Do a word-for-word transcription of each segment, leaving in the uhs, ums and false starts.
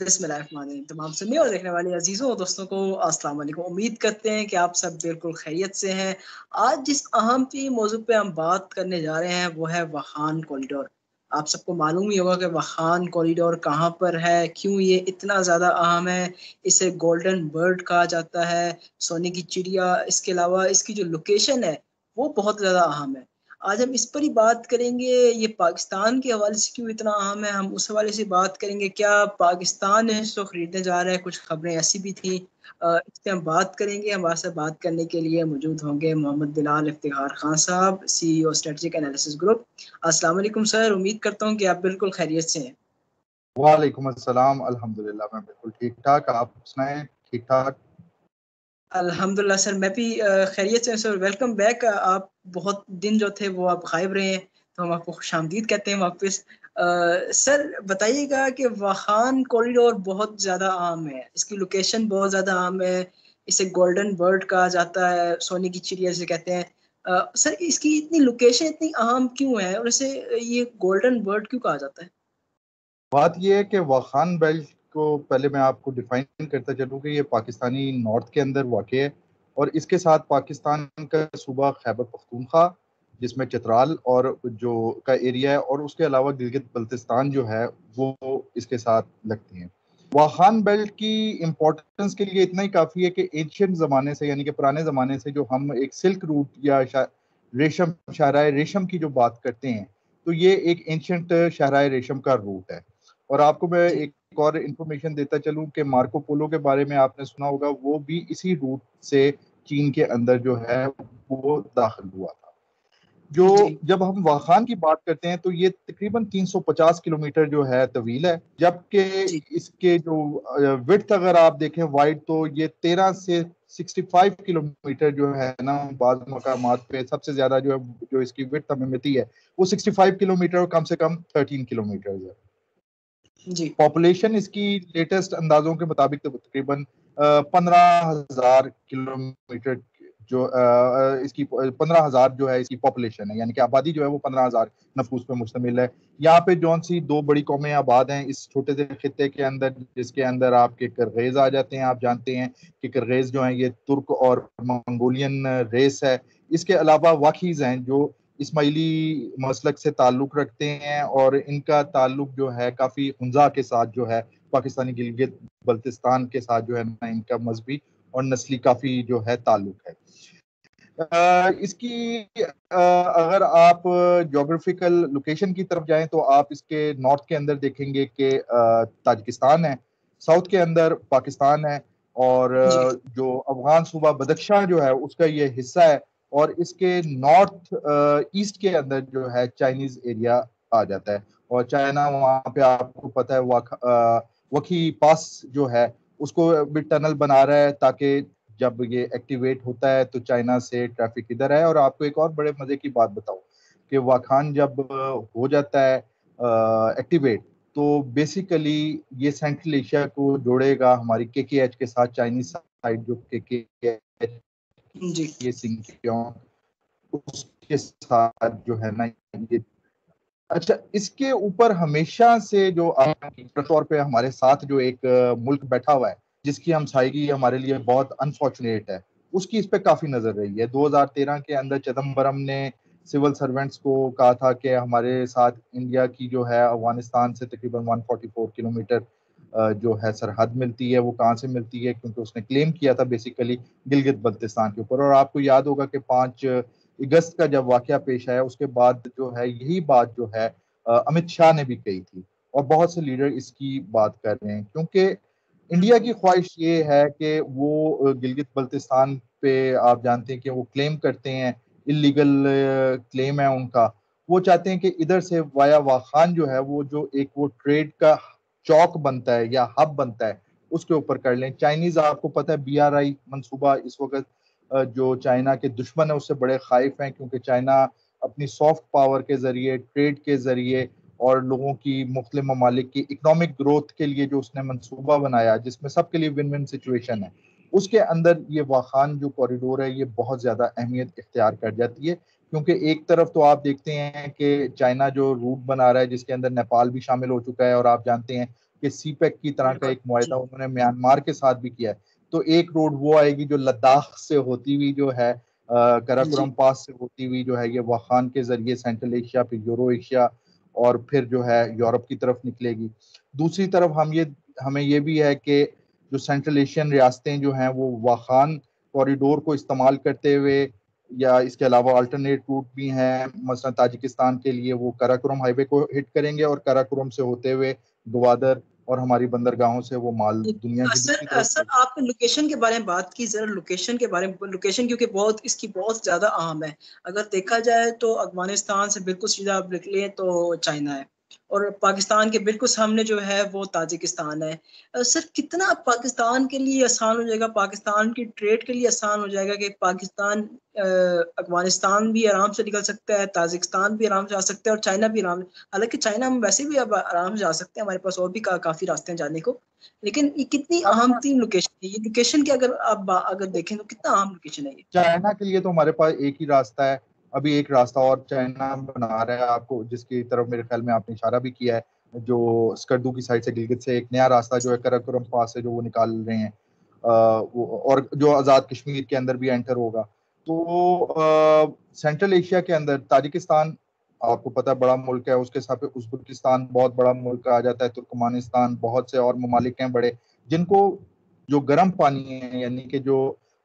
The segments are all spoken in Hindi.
बिस्मिल्लाहिर्रहमानिर्रहीम। तमाम सुनने और देखने वाले अजीज़ों और दोस्तों को अस्सलाम वालेकुम। उम्मीद करते हैं कि आप सब बिल्कुल खैरियत से हैं। आज जिस अहम की मौजू पे हम बात करने जा रहे हैं वो है वाखान कॉरिडोर। आप सबको मालूम ही होगा कि वाखान कॉरिडोर कहाँ पर है, क्यों ये इतना ज़्यादा अहम है। इसे गोल्डन बर्ड कहा जाता है, सोने की चिड़िया। इसके अलावा इसकी जो लोकेशन है वो बहुत ज़्यादा अहम है। आज हम इस पर ही बात करेंगे। ये पाकिस्तान के हवाले से क्यों इतना अहम है, हम उस हवाले से बात करेंगे। क्या पाकिस्तान इसको खरीदने जा रहा है, कुछ खबरें ऐसी भी थी, इस पर हम बात करेंगे। हमारे साथ बात करने के लिए मौजूद होंगे मोहम्मद दिलाल इफ्तिखार खान साहब, सीईओ स्ट्रेटेजिक एनालिसिस ग्रुप। अस्सलाम वालेकुम सर, उम्मीद करता हूँ कि आप बिल्कुल खैरियत से हैं। वालेकुम अस्सलाम, अल्हम्दुलिल्लाह मैं बिल्कुल ठीक ठाक, आप सुनाएं? ठीक ठाक अल्हम्दुलिल्लाह सर, मैं भी खैरियत से। सर वेलकम बैक, आप बहुत दिन जो थे वो आप गायब रहे हैं, तो हम आपको खुशामदीद कहते हैं वापस। सर बताइएगा कि वाखान कॉरिडोर बहुत ज़्यादा आम है, इसकी लोकेशन बहुत ज़्यादा आम है, इसे गोल्डन बर्ड कहा जाता है, सोने की चिड़िया जिसे कहते हैं। आ, सर इसकी इतनी लोकेशन इतनी आम क्यों है और इसे ये गोल्डन बर्ड क्यों कहा जाता है? बात यह है कि वाखान बेल्ट को पहले मैं आपको डिफाइन करता चलूँ कि ये पाकिस्तानी नॉर्थ के अंदर वाक़ है और इसके साथ पाकिस्तान का सूबा खैबर पख्तूनख्वा जिसमें चित्राल और जो का एरिया है और उसके अलावा गिलगित बल्तिस्तान जो है वो इसके साथ लगती हैं। वाखान बेल्ट की इम्पोर्टेंस के लिए इतना ही काफ़ी है कि एंशिएंट ज़माने से यानी कि पुराने ज़माने से जो हम एक सिल्क रूट या रेशम शाहराह रेशम की जो बात करते हैं तो ये एक एंशिएंट शाहराह रेशम का रूट है। और आपको मैं एक एक और इंफॉर्मेशन देता चलूं कि मार्कोपोलो के बारे में आपने सुना होगा, वो भी इसी रूट से चीन के अंदर जो है वो दाखिल हुआ था। जो जब हम वाखान की बात करते हैं तो ये तकरीबन तीन सौ पचास किलोमीटर जो है तवील है, जबकि इसके जो विड्थ अगर आप देखें वाइड तो ये तेरह से पैंसठ किलोमीटर जो है ना, बाद मकामात पे सबसे ज्यादा जो है जो इसकी विड्थ हमें मिलती है वो पैंसठ किलोमीटर और कम से कम तेरह किलोमीटर है। पॉपुलेशन इसकी लेटेस्ट अंदाजों के मुताबिक तो तकरीबन पंद्रह हजार किलोमीटर जो इसकी पंद्रह हजार जो है इसकी पॉपुलेशन है, यानी कि आबादी जो है वो पंद्रह हजार नफूस पे मुश्तमिल है। यहाँ पे जौन सी दो बड़ी कौमें आबाद हैं इस छोटे से खिते के अंदर, जिसके अंदर आपके करगेज आ जाते हैं। आप जानते हैं कि करगेज जो है ये तुर्क और मंगोलियन रेस है। इसके अलावा वाखीज हैं जो इस्माइली मसलक से ताल्लुक़ रखते हैं और इनका ताल्लुक जो है काफ़ी हुंजा के साथ जो है पाकिस्तानी गिलगित बल्तिस्तान के साथ जो है ना, इनका मजहबी और नस्ली काफ़ी जो है ताल्लुक है। आ, इसकी आ, अगर आप जोग्राफिकल लोकेशन की तरफ जाएं तो आप इसके नॉर्थ के अंदर देखेंगे कि ताजिकिस्तान है, साउथ के अंदर पाकिस्तान है और जो अफगान सूबा बदख्शा जो है उसका ये हिस्सा है और इसके नॉर्थ ईस्ट के अंदर जो है चाइनीज एरिया आ जाता है और चाइना वहाँ पे आपको पता है वकी पास जो है उसको भी टनल बना रहा है ताकि जब ये एक्टिवेट होता है तो चाइना से ट्रैफिक इधर है। और आपको एक और बड़े मज़े की बात बताऊँ कि वाखान जब हो जाता है आ, एक्टिवेट तो बेसिकली ये सेंट्रल एशिया को जोड़ेगा हमारी के के एच के साथ, चाइनीज साइड जो के के एच जी ये सिंह उसके साथ जो है ना ये। अच्छा, इसके ऊपर हमेशा से जो तौर पे हमारे साथ जो एक मुल्क बैठा हुआ है जिसकी हमसायगी हमारे लिए बहुत अनफॉर्चुनेट है, उसकी इस पे काफ़ी नज़र रही है। दो हज़ार तेरह के अंदर चिदम्बरम ने सिविल सर्वेंट्स को कहा था कि हमारे साथ इंडिया की जो है अफगानिस्तान से तकरीबन एक सौ चौवालीस किलोमीटर जो है सरहद मिलती है। वो कहाँ से मिलती है, क्योंकि उसने क्लेम किया था बेसिकली गिलगित बल्तिस्तान के ऊपर। और आपको याद होगा कि पाँच अगस्त का जब वाक़या पेश आया उसके बाद जो है यही बात जो है अमित शाह ने भी कही थी और बहुत से लीडर इसकी बात कर रहे हैं, क्योंकि इंडिया की ख्वाहिश ये है कि वो गिलगित बल्तिस्तान पे आप जानते हैं कि वो क्लेम करते हैं, इलीगल क्लेम है उनका। वो चाहते हैं कि इधर से वाया वाखान जो है वो जो एक वो ट्रेड का चौक बनता है या हब बनता है उसके ऊपर कर लें। चाइनीज आपको पता है बी आर आई मंसूबा इस वक्त जो चाइना के दुश्मन है उससे बड़े खाइफ हैं, क्योंकि चाइना अपनी सॉफ्ट पावर के जरिए, ट्रेड के जरिए और लोगों की मुख्तलिफ ममालिक की इकनॉमिक ग्रोथ के लिए जो उसने मंसूबा बनाया जिसमें सबके लिए विन विन सिचुएशन है, उसके अंदर ये वाखान जो कॉरिडोर है ये बहुत ज़्यादा अहमियत इख्तियार कर जाती है। क्योंकि एक तरफ तो आप देखते हैं कि चाइना जो रूट बना रहा है जिसके अंदर नेपाल भी शामिल हो चुका है और आप जानते हैं कि सीपेक की तरह का एक मुआहदा उन्होंने म्यांमार के साथ भी किया है। तो एक रोड वो आएगी जो लद्दाख से होती हुई जो है कराकुरम पास से होती हुई जो है ये वाखान के जरिए सेंट्रल एशिया, फिर यूरो एशिया और फिर जो है यूरोप की तरफ निकलेगी। दूसरी तरफ हम ये हमें ये भी है कि जो सेंट्रल एशियन रियासतें जो हैं वो वाखान कॉरिडोर को इस्तेमाल करते हुए या इसके अलावा अल्टरनेट रूट भी हैं, मसलन ताजिकिस्तान के लिए वो कराकुरम हाईवे को हिट करेंगे और कराकुरम से होते हुए ग्वादर और हमारी बंदरगाहों से वो माल दुनिया की दूसरी तरफ। सर, आपने लोकेशन के बारे में बात की, जरा लोकेशन के बारे में, लोकेशन क्योंकि बहुत इसकी बहुत ज्यादा अहम है। अगर देखा जाए तो अफगानिस्तान से बिल्कुल सीधा आप निकले तो चाइना है और पाकिस्तान के बिल्कुल सामने जो है वो ताजिकिस्तान है। सर, कितना पाकिस्तान के लिए आसान हो जाएगा, पाकिस्तान की ट्रेड के लिए आसान हो जाएगा कि पाकिस्तान अफगानिस्तान भी आराम से निकल सकता है, ताजिकिस्तान भी आराम से आ सकता है और चाइना भी आराम, हालांकि चाइना हम वैसे भी अब आराम से जा सकते हैं, हमारे पास और भी का, काफी रास्ते हैं जाने को, लेकिन ये कितनी अहम तीन लोकेशन है। ये लोकेशन की अगर आप अगर देखें तो कितना अहम लोकेशन है ये। चाइना के लिए तो हमारे पास एक ही रास्ता है, अभी एक रास्ता और चाइना बना रहा है आपको, जिसकी तरफ मेरे ख्याल में आपने इशारा भी किया है, जो स्कर्दू की साइड से गिलगित से एक नया रास्ता जो है कराकुरम पास से जो वो निकाल रहे हैं आ, वो, और जो आज़ाद कश्मीर के अंदर भी एंटर होगा। तो सेंट्रल एशिया के अंदर ताजिकिस्तान आपको पता है बड़ा मुल्क है, उसके साथ उज़्बेकिस्तान बहुत बड़ा मुल्क आ जाता है, तुर्कमानिस्तान, बहुत से और ममालिक हैं बड़े जिनको जो गर्म पानी है यानी कि जो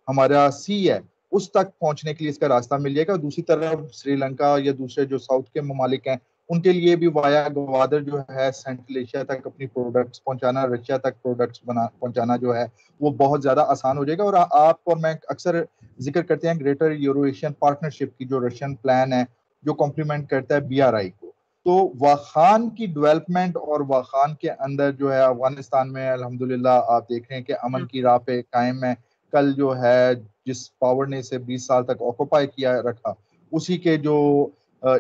हमारा सी है उस तक पहुंचने के लिए इसका रास्ता मिल जाएगा। दूसरी तरफ श्रीलंका या दूसरे जो साउथ के ममालिक हैं उनके लिए भी वाया ग्वादर जो है सेंट्रल एशिया तक अपनी प्रोडक्ट्स पहुंचाना, रशिया तक प्रोडक्ट्स बना पहुंचाना जो है वो बहुत ज़्यादा आसान हो जाएगा। और आप और मैं अक्सर जिक्र करते हैं ग्रेटर यूरो एशियन पार्टनरशिप की, जो रशियन प्लान है जो कॉम्प्लीमेंट करता है बी आर आई को। तो वाखान की डेवलपमेंट और वाखान के अंदर जो है अफगानिस्तान में अल्हम्दुलिल्लाह आप देख रहे हैं कि अमन की राह पे कायम है। कल जो है जिस पावर ने इसे बीस साल तक ऑक्यूपाई किया रखा, उसी के जो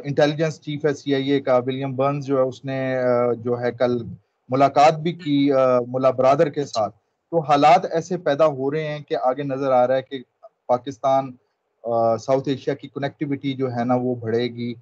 इंटेलिजेंस चीफ है सीआईए का विलियम बर्न्स जो है उसने uh, जो है कल मुलाकात भी की uh, मुला ब्रादर के साथ। तो हालात ऐसे पैदा हो रहे हैं कि आगे नजर आ रहा है कि पाकिस्तान साउथ uh, एशिया की कनेक्टिविटी जो है ना वो बढ़ेगी,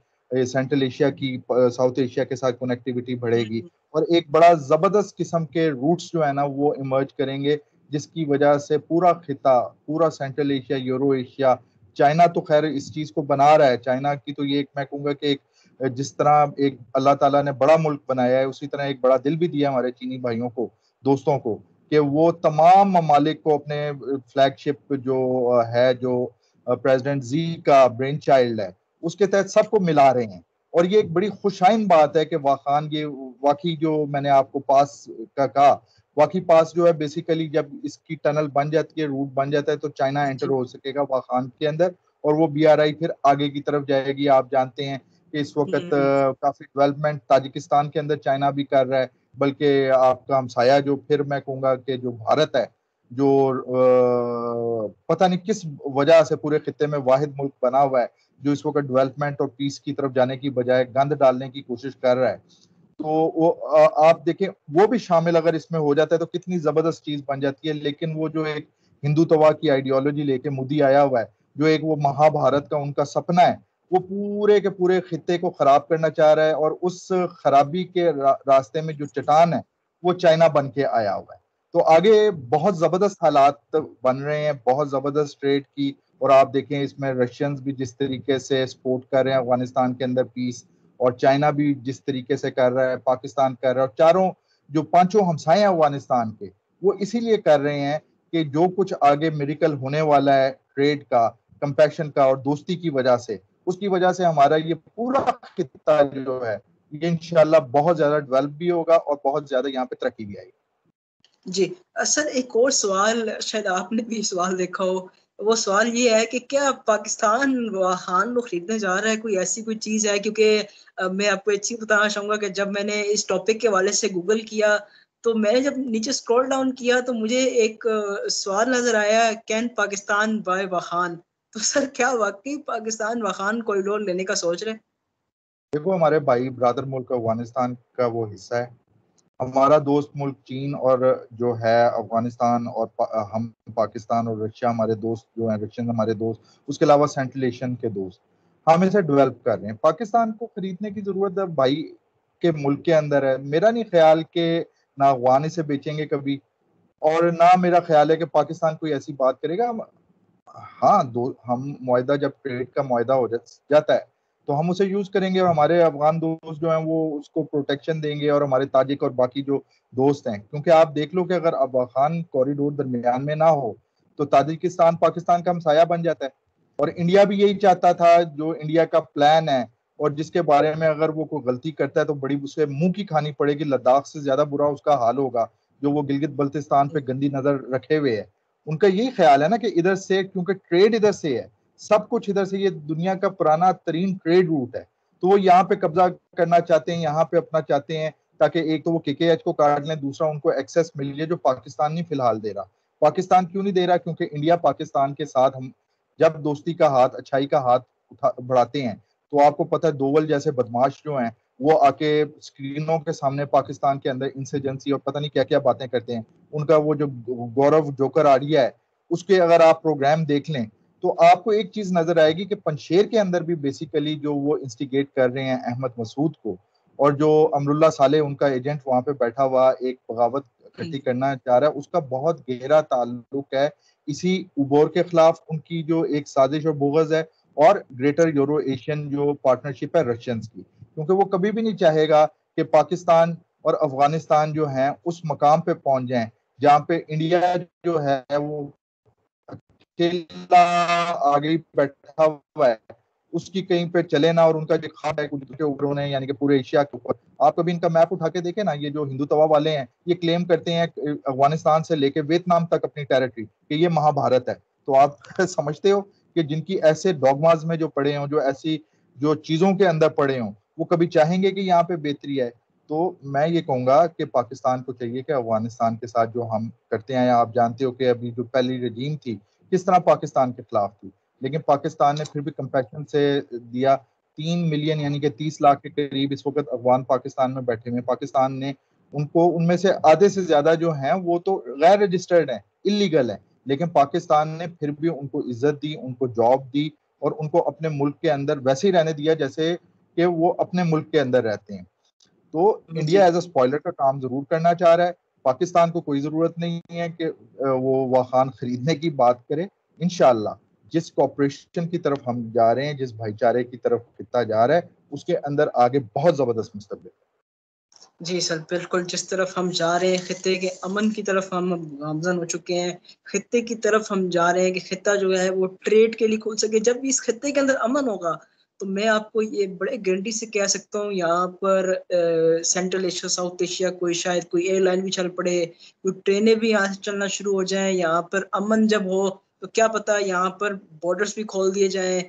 सेंट्रल एशिया की साउथ एशिया के साथ कनेक्टिविटी बढ़ेगी और एक बड़ा जबरदस्त किस्म के रूट्स जो है ना वो इमर्ज करेंगे, जिसकी वजह से पूरा खिता, पूरा central Asia, Euro Asia, China तो खैर इस चीज़ को बना रहा है। चाइना की तो ये एक मैं कहूँगा कि एक जिस तरह एक अल्लाह ताला ने बड़ा मुल्क बनाया है, उसी तरह एक बड़ा दिल भी दिया हमारे चीनी भाइयों को, दोस्तों को, कि वो तमाम ममालिक को अपने फ्लैगशिप जो है जो प्रेजिडेंट जी का ब्रेन चाइल्ड है उसके तहत सबको मिला रहे हैं। और ये एक बड़ी खुशाइन बात है कि वाखान ये वाकई जो मैंने आपको पास का कहा, वाखी पास जो है बेसिकली जब इसकी टनल बन जाती है, रूट बन जाता है तो चाइना एंटर हो सकेगा वाखान के अंदर और वो बीआरआई फिर आगे की तरफ जाएगी। आप जानते हैं कि इस वक्त काफ़ी डेवलपमेंट ताजिकिस्तान के अंदर चाइना भी कर रहा है, बल्कि आपका हमसाया जो फिर मैं कहूँगा कि जो भारत है, जो आ, पता नहीं किस वजह से पूरे खिते में वाहिद मुल्क बना हुआ है जो इस वक्त डेवलपमेंट और पीस की तरफ जाने की बजाय गंद डालने की कोशिश कर रहा है। तो वो आप देखें वो भी शामिल अगर इसमें हो जाता है तो कितनी ज़बरदस्त चीज़ बन जाती है। लेकिन वो जो एक हिंदुत्वा की आइडियोलॉजी लेके मोदी आया हुआ है, जो एक वो महाभारत का उनका सपना है, वो पूरे के पूरे खिते को ख़राब करना चाह रहा है और उस खराबी के रा, रास्ते में जो चट्टान है वो चाइना बन के आया हुआ है। तो आगे बहुत ज़बरदस्त हालात बन रहे हैं, बहुत ज़बरदस्त ट्रेड की, और आप देखें इसमें रशियंस भी जिस तरीके से सपोर्ट कर रहे हैं अफगानिस्तान के अंदर पीस, और चाइना भी जिस तरीके से कर रहा है, पाकिस्तान कर रहा है, और चारों जो पांचों हमसाये हैं अफगानिस्तान के वो इसीलिए कर रहे हैं कि जो कुछ आगे मिरेकल होने वाला है ट्रेड का, कंपैशन का और दोस्ती की वजह से, उसकी वजह से हमारा ये पूरा खिता जो है ये इंशाल्लाह बहुत ज़्यादा डेवलप भी होगा और बहुत ज़्यादा यहाँ पे तरक्की भी आएगी। जी सर, एक और सवाल, शायद आपने भी सवाल देखा हो, वो सवाल ये है कि क्या पाकिस्तान वाखान को खरीदने जा रहा है, कोई ऐसी कोई चीज़ है? क्योंकि मैं आपको एक चीज़ बताना चाहूँगा कि जब मैंने इस टॉपिक के हवाले से गूगल किया तो मैंने जब नीचे स्क्रॉल डाउन किया तो मुझे एक सवाल नज़र आया, कैन पाकिस्तान बाय वाखान? तो सर, क्या वाकई पाकिस्तान वाखान कॉरिडोर लेने का सोच रहे? देखो, हमारे भाई ब्रादर मुल्क अफगानिस्तान का वो हिस्सा है, हमारा दोस्त मुल्क चीन और जो है अफगानिस्तान और पा, हम पाकिस्तान और रशिया हमारे दोस्त जो हैं, रशियन हमारे दोस्त, उसके अलावा सेंट्रल एशियन के दोस्त, हम इसे डेवलप कर रहे हैं। पाकिस्तान को खरीदने की ज़रूरत भाई के मुल्क के अंदर है। मेरा नहीं ख्याल कि ना अफगानी से बेचेंगे कभी, और ना मेरा ख्याल है कि पाकिस्तान कोई ऐसी बात करेगा। हम हाँ दो हम मुआहिदा जब ट्रेड का मुआहिदा हो जाता है तो हम उसे यूज़ करेंगे, और हमारे अफगान दोस्त जो हैं वो उसको प्रोटेक्शन देंगे, और हमारे ताजिक और बाकी जो दोस्त हैं, क्योंकि आप देख लो कि अगर वाखान कॉरिडोर दरमियान में ना हो तो ताजिकिस्तान पाकिस्तान का हमसाया बन जाता है। और इंडिया भी यही चाहता था, जो इंडिया का प्लान है और जिसके बारे में अगर वो कोई गलती करता है तो बड़ी उसे मुंह की खानी पड़ेगी। लद्दाख से ज़्यादा बुरा उसका हाल होगा, जो वो गिलगित बल्तिस्तान पे गंदी नज़र रखे हुए है। उनका यही ख्याल है ना कि इधर से, क्योंकि ट्रेड इधर से है, सब कुछ इधर से, ये दुनिया का पुराना तरीन ट्रेड रूट है, तो वो यहाँ पे कब्जा करना चाहते हैं, यहाँ पे अपना चाहते हैं, ताकि एक तो वो केकेएच को काट लें, दूसरा उनको एक्सेस मिल जाए, जो पाकिस्तान नहीं फिलहाल दे रहा। पाकिस्तान क्यों नहीं दे रहा? क्योंकि इंडिया पाकिस्तान के साथ हम जब दोस्ती का हाथ, अच्छाई का हाथ उठा बढ़ाते हैं तो आपको पता है दोवल जैसे बदमाश जो हैं वो आके स्क्रीनों के सामने पाकिस्तान के अंदर इंसर्जेंसी और पता नहीं क्या क्या बातें करते हैं। उनका वो जो गौरव जोकर आर्या है, उसके अगर आप प्रोग्राम देख लें तो आपको एक चीज नजर आएगी कि पंशेर के अंदर भी बेसिकली जो वो इंस्टिगेट कर रहे हैं अहमद मसूद को, और जो अमरुल्ला साले उनका एजेंट वहां पे बैठा हुआ एक बगावत इकट्ठी करना चाह रहा है, उसका बहुत गहरा ताल्लुक है इसी उबोर के खिलाफ, उनकी जो एक साजिश और बोगज है, और ग्रेटर यूरो एशियन जो पार्टनरशिप है रशियंस की, क्योंकि वो कभी भी नहीं चाहेगा कि पाकिस्तान और अफगानिस्तान जो है उस मकाम पे पहुंच जाए जहाँ पे इंडिया जो है वो आगे बैठा हुआ है, उसकी कहीं पे चले ना, और उनका जो खाब है कुछ ऊपर, यानी कि पूरे एशिया के ऊपर। आप कभी इनका मैप उठा के देखें ना, ये जो हिंदू तवा वाले हैं ये क्लेम करते हैं अफगानिस्तान से लेके वियतनाम तक अपनी टेरिटरी कि ये महाभारत है, तो आप समझते हो कि जिनकी ऐसे डॉगमाज में जो पड़े हों, जो ऐसी जो चीज़ों के अंदर पड़े हों, वो कभी चाहेंगे कि यहाँ पे बेहतरी है। तो मैं ये कहूँगा कि पाकिस्तान को चाहिए कि अफगानिस्तान के साथ जो हम करते हैं, आप जानते हो कि अभी जो पहली रजीम थी किस तरह पाकिस्तान के खिलाफ थी, लेकिन पाकिस्तान ने फिर भी कंपैक्शन से दिया। तीन मिलियन यानी कि तीस लाख के करीब इस वक्त अफगान पाकिस्तान में बैठे हुए। पाकिस्तान ने उनको, उनमें से आधे से ज़्यादा जो हैं वो तो गैर रजिस्टर्ड हैं, इलीगल हैं, लेकिन पाकिस्तान ने फिर भी उनको इज्जत दी, उनको जॉब दी, और उनको अपने मुल्क के अंदर वैसे ही रहने दिया जैसे कि वो अपने मुल्क के अंदर रहते हैं। तो इंडिया एज अ स्पॉइलर का काम जरूर करना चाह रहा है। पाकिस्तान को कोई ज़रूरत नहीं है कि वो वाखान खरीदने की बात करे। इंशाल्लाह जिस कॉपरेशन की तरफ हम जा रहे हैं, जिस भाईचारे की तरफ कितना जा रहा है, उसके अंदर आगे बहुत ज़बरदस्त मुस्तकबिल है। जी सर, बिल्कुल जिस तरफ हम जा रहे हैं, खित्ते के अमन की तरफ हम गामजन हो चुके हैं, खित्ते की तरफ हम जा रहे हैं कि खित्ता जो है वो ट्रेड के लिए खोल सके। जब भी इस खित्ते के अंदर अमन होगा तो मैं आपको ये बड़े गारंटी से कह सकता हूँ, यहाँ पर आ, सेंट्रल एशिया, साउथ एशिया, कोई शायद कोई एयरलाइन भी चल पड़े, कोई ट्रेनें भी यहाँ से चलना शुरू हो जाएं। यहाँ पर अमन जब हो तो क्या पता यहाँ पर बॉर्डर्स भी खोल दिए जाएं,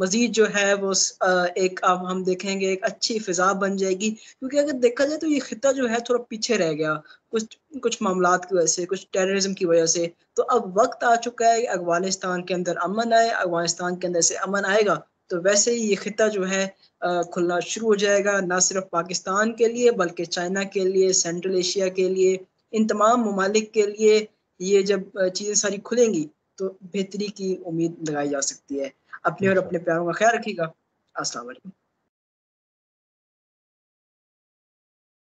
मजीद जो है वो आ, एक अब हम देखेंगे एक अच्छी फिजा बन जाएगी। क्योंकि अगर देखा जाए तो ये खिता जो है थोड़ा पीछे रह गया कुछ कुछ मामलात की वजह से, कुछ टेररिज्म की वजह से। तो अब वक्त आ चुका है अफगानिस्तान के अंदर अमन आए, अफगानिस्तान के अंदर से अमन आएगा तो वैसे ही ये खिता जो है खुलना शुरू हो जाएगा, ना सिर्फ पाकिस्तान के लिए बल्कि चाइना के लिए, सेंट्रल एशिया के लिए, इन तमाम ममालिक के लिए। ये जब चीज़ें सारी खुलेंगी तो बेहतरी की उम्मीद लगाई जा सकती है। अपने और अपने प्यारों का ख्याल रखिएगा। अस्सलाम वालेकुम।